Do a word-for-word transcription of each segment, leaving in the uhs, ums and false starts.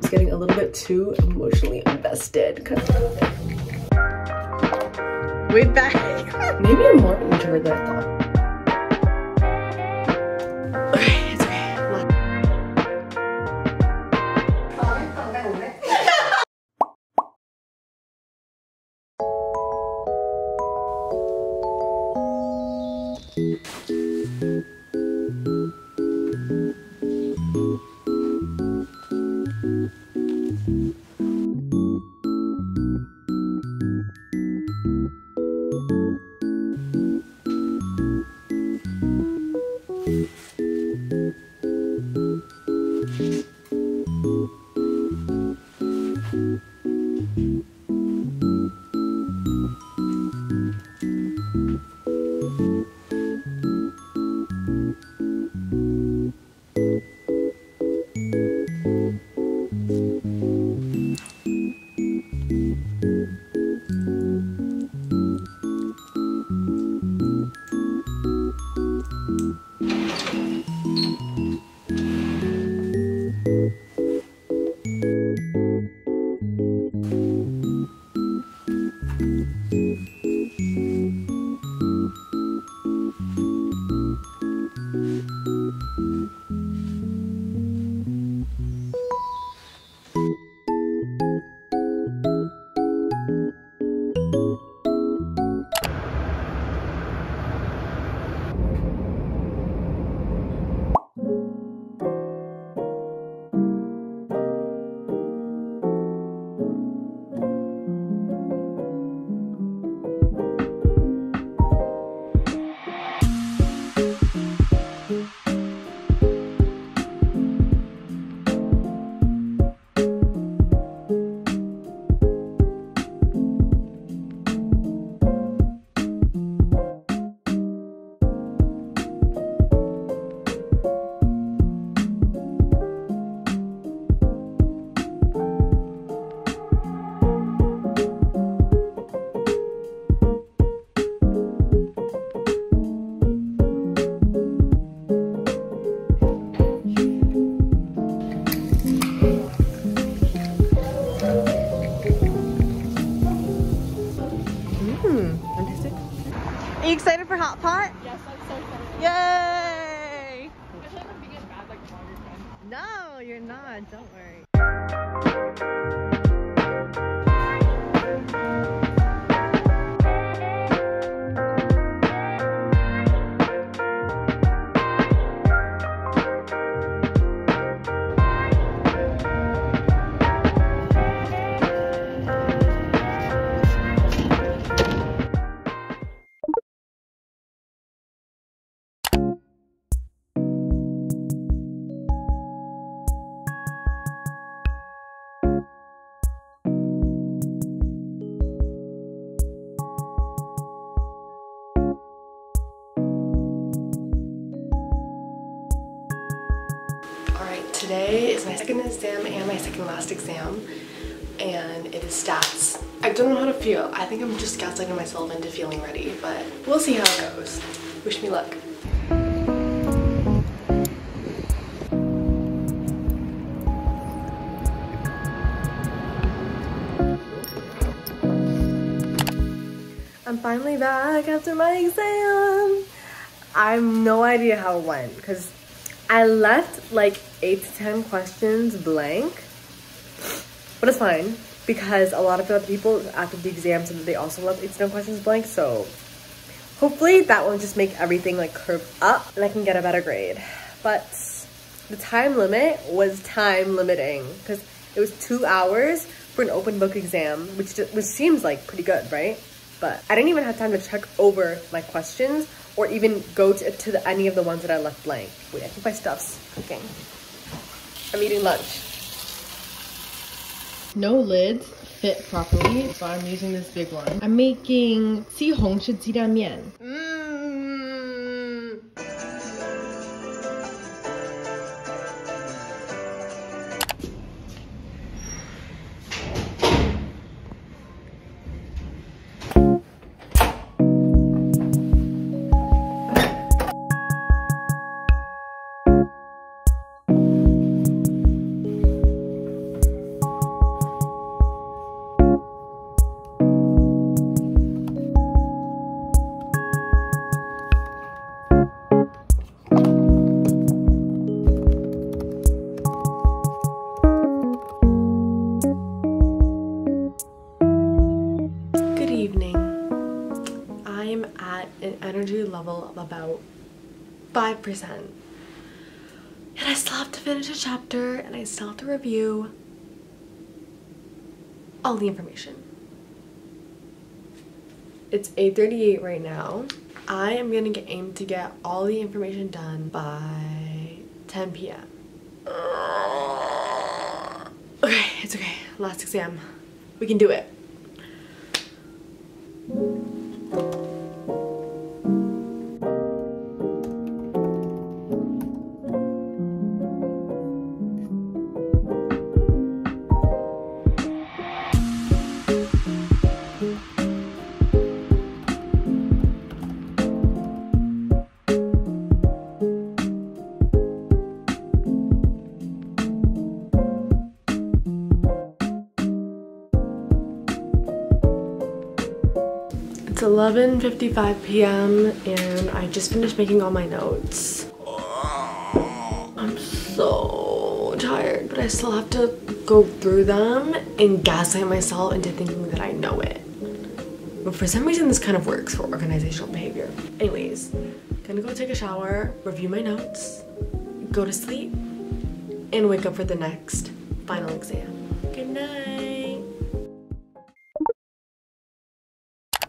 was getting a little bit too emotionally invested. Way back. Maybe I'm more injured than I thought. Are you excited for hot pot? Yes, I'm so excited. Yay! I feel like I'm being a bad like vlogger friend. No, you're not. Don't worry. Today is my second exam and my second last exam, and it is stats. I don't know how to feel. I think I'm just gaslighting myself into feeling ready, but we'll see how it goes. Wish me luck. I'm finally back after my exam. I have no idea how it went because I left like eight to ten questions blank, but it's fine because a lot of other people after the exam said that they also left eight to ten questions blank, so hopefully that will just make everything like curve up and I can get a better grade. But the time limit was time limiting because it was two hours for an open book exam, which, just, which seems like pretty good, right? But I didn't even have time to check over my questions or even go to, to the, any of the ones that I left blank. Wait, I think my stuff's cooking. I'm eating lunch. No lids fit properly, so I'm using this big one. I'm making Xi Hong Shi Ji Dan Mian. Mmm. of about five percent. And I still have to finish a chapter and I still have to review all the information. It's eight thirty-eight right now. I am gonna get aim to get all the information done by ten p m Okay, it's okay. Last exam. We can do it. It's eleven fifty-five p m and I just finished making all my notes. I'm so tired, but I still have to go through them and gaslight myself into thinking that I know it. But for some reason this kind of works for organizational behavior. Anyways, gonna go take a shower, review my notes, go to sleep, and wake up for the next final exam. Good night.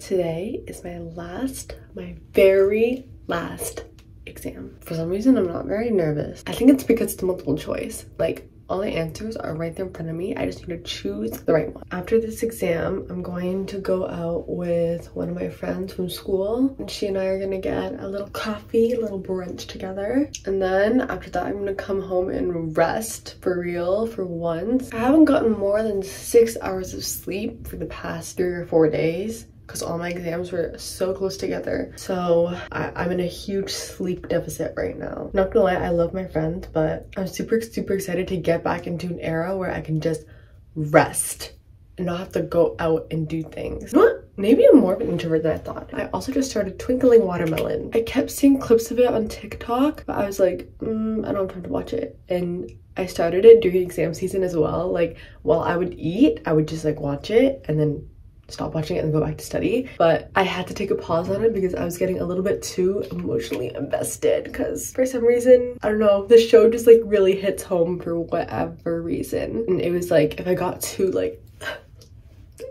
Today is my last, my very last exam. For some reason, I'm not very nervous. I think it's because it's multiple choice. Like, all the answers are right there in front of me. I just need to choose the right one. After this exam, I'm going to go out with one of my friends from school. And she and I are gonna get a little coffee, a little brunch together. And then after that, I'm gonna come home and rest for real for once. I haven't gotten more than six hours of sleep for the past three or four days, because all my exams were so close together. So I I'm in a huge sleep deficit right now. Not gonna lie, I love my friends, but I'm super, super excited to get back into an era where I can just rest and not have to go out and do things. You know what? Maybe I'm more of an introvert than I thought. I also just started Twinkling Watermelon. I kept seeing clips of it on TikTok, but I was like, mm, I don't have time to watch it. And I started it during exam season as well. Like, while I would eat, I would just like watch it and then stop watching it and go back to study, but I had to take a pause on it because I was getting a little bit too emotionally invested, because for some reason, I don't know, the show just like really hits home for whatever reason. And it was like, if I got too like,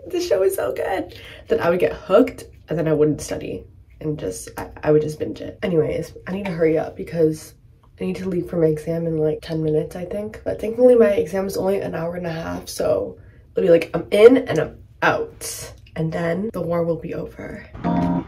this show is so good, then I would get hooked and then I wouldn't study and just I, I would just binge it. Anyways, I need to hurry up because I need to leave for my exam in like ten minutes, I think. But thankfully my exam is only an hour and a half, so it'll be like I'm in and I'm out, and then the war will be over. Mm.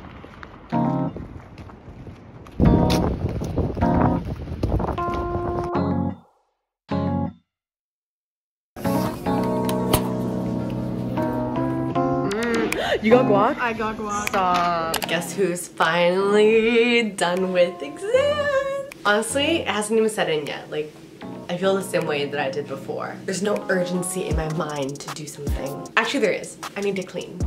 You got guac? I got guac. Stop. Guess who's finally done with exams? Honestly, it hasn't even set in yet. Like, I feel the same way that I did before. There's no urgency in my mind to do something. Actually, there is. I need to clean.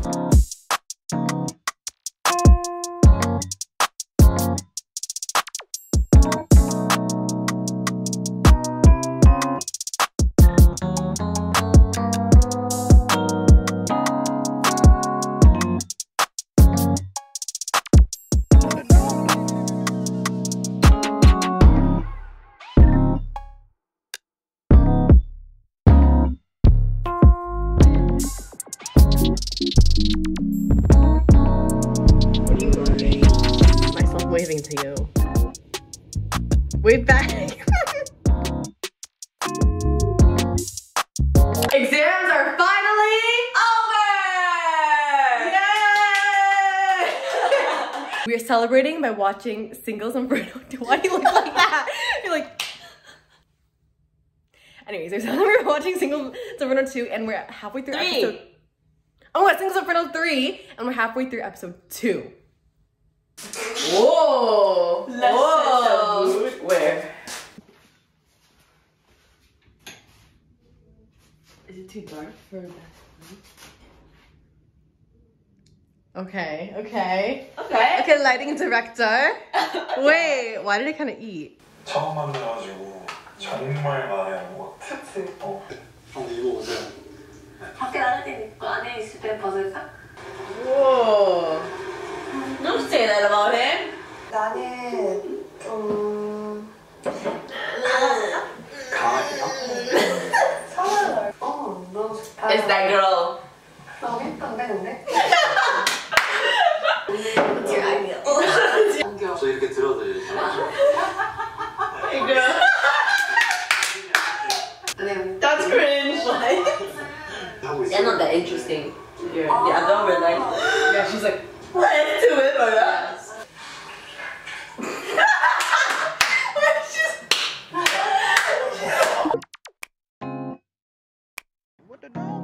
Waving to you. Wave back. Exams are finally over! Yay! We are celebrating by watching Singles Inferno. Why do you look like that? You're like. Anyways, there's another we're watching Singles Inferno two, and we're halfway through three. episode. Oh, it's Singles Inferno three, and we're halfway through episode two. Whoa! Let's Whoa! Set the mood. Where? Is it too dark for that? Okay, okay. Okay. Okay, lighting director. Okay. Wait, why did I kind of eat? 처음 만나가지고 정말 많이 먹었어. 그치? 어. 근데 이거 보세요. 밖에 나갈 때 입고 안에 있을 때 벗을까? Whoa! Don't say that about him. 나는 음... 강아지야? 사랑을 어 너무 좋다. It's that girl. 너무 예쁜데 근데? 제 아이디어. 저 이렇게 들어도 잘하죠? 이거. That's cringe. They're not that interesting. Yeah, the other one like, yeah, she's like, let's do it like that. What the dog?